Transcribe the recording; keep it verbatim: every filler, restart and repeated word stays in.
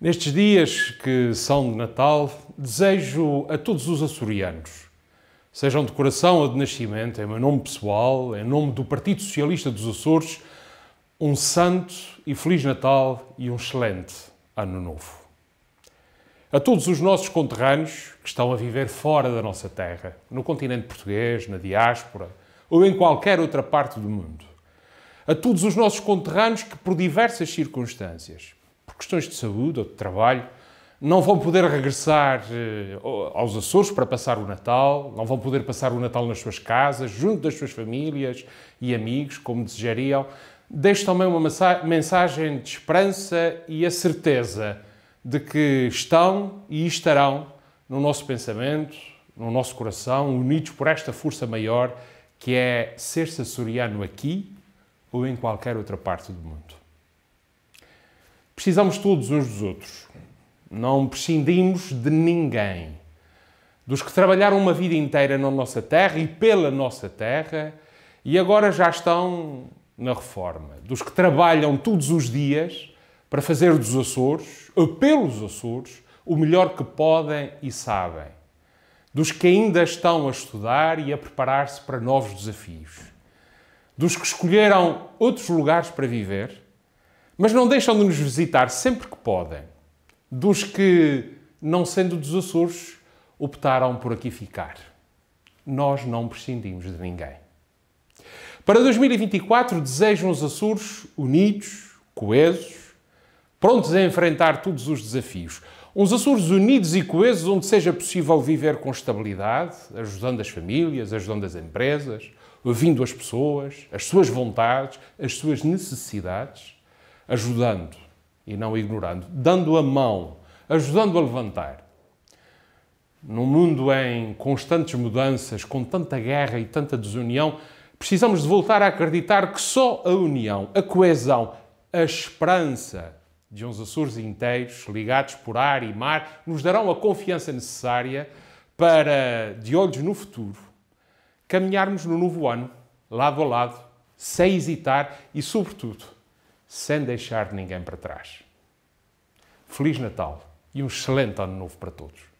Nestes dias que são de Natal, desejo a todos os açorianos, sejam de coração ou de nascimento, em meu nome pessoal, em nome do Partido Socialista dos Açores, um santo e feliz Natal e um excelente Ano Novo. A todos os nossos conterrâneos que estão a viver fora da nossa terra, no continente português, na diáspora ou em qualquer outra parte do mundo. A todos os nossos conterrâneos que, por diversas circunstâncias, por questões de saúde ou de trabalho, não vão poder regressar aos Açores para passar o Natal, não vão poder passar o Natal nas suas casas, junto das suas famílias e amigos, como desejariam, deixo também uma mensagem de esperança e a certeza de que estão e estarão no nosso pensamento, no nosso coração, unidos por esta força maior que é ser-se açoriano aqui ou em qualquer outra parte do mundo. Precisamos todos uns dos outros. Não prescindimos de ninguém. Dos que trabalharam uma vida inteira na nossa terra e pela nossa terra e agora já estão na reforma. Dos que trabalham todos os dias para fazer dos Açores, ou pelos Açores, o melhor que podem e sabem. Dos que ainda estão a estudar e a preparar-se para novos desafios. Dos que escolheram outros lugares para viver, mas não deixam de nos visitar sempre que podem. Dos que, não sendo dos Açores, optaram por aqui ficar. Nós não prescindimos de ninguém. Para dois mil e vinte e quatro, desejam os Açores unidos, coesos, prontos a enfrentar todos os desafios. Uns Açores unidos e coesos onde seja possível viver com estabilidade, ajudando as famílias, ajudando as empresas, ouvindo as pessoas, as suas vontades, as suas necessidades, ajudando e não ignorando, dando a mão, ajudando a levantar. Num mundo em constantes mudanças, com tanta guerra e tanta desunião, precisamos de voltar a acreditar que só a união, a coesão, a esperança de uns Açores inteiros, ligados por ar e mar, nos darão a confiança necessária para, de olhos no futuro, caminharmos no novo ano, lado a lado, sem hesitar e, sobretudo, sem deixar ninguém para trás. Feliz Natal e um excelente Ano Novo para todos.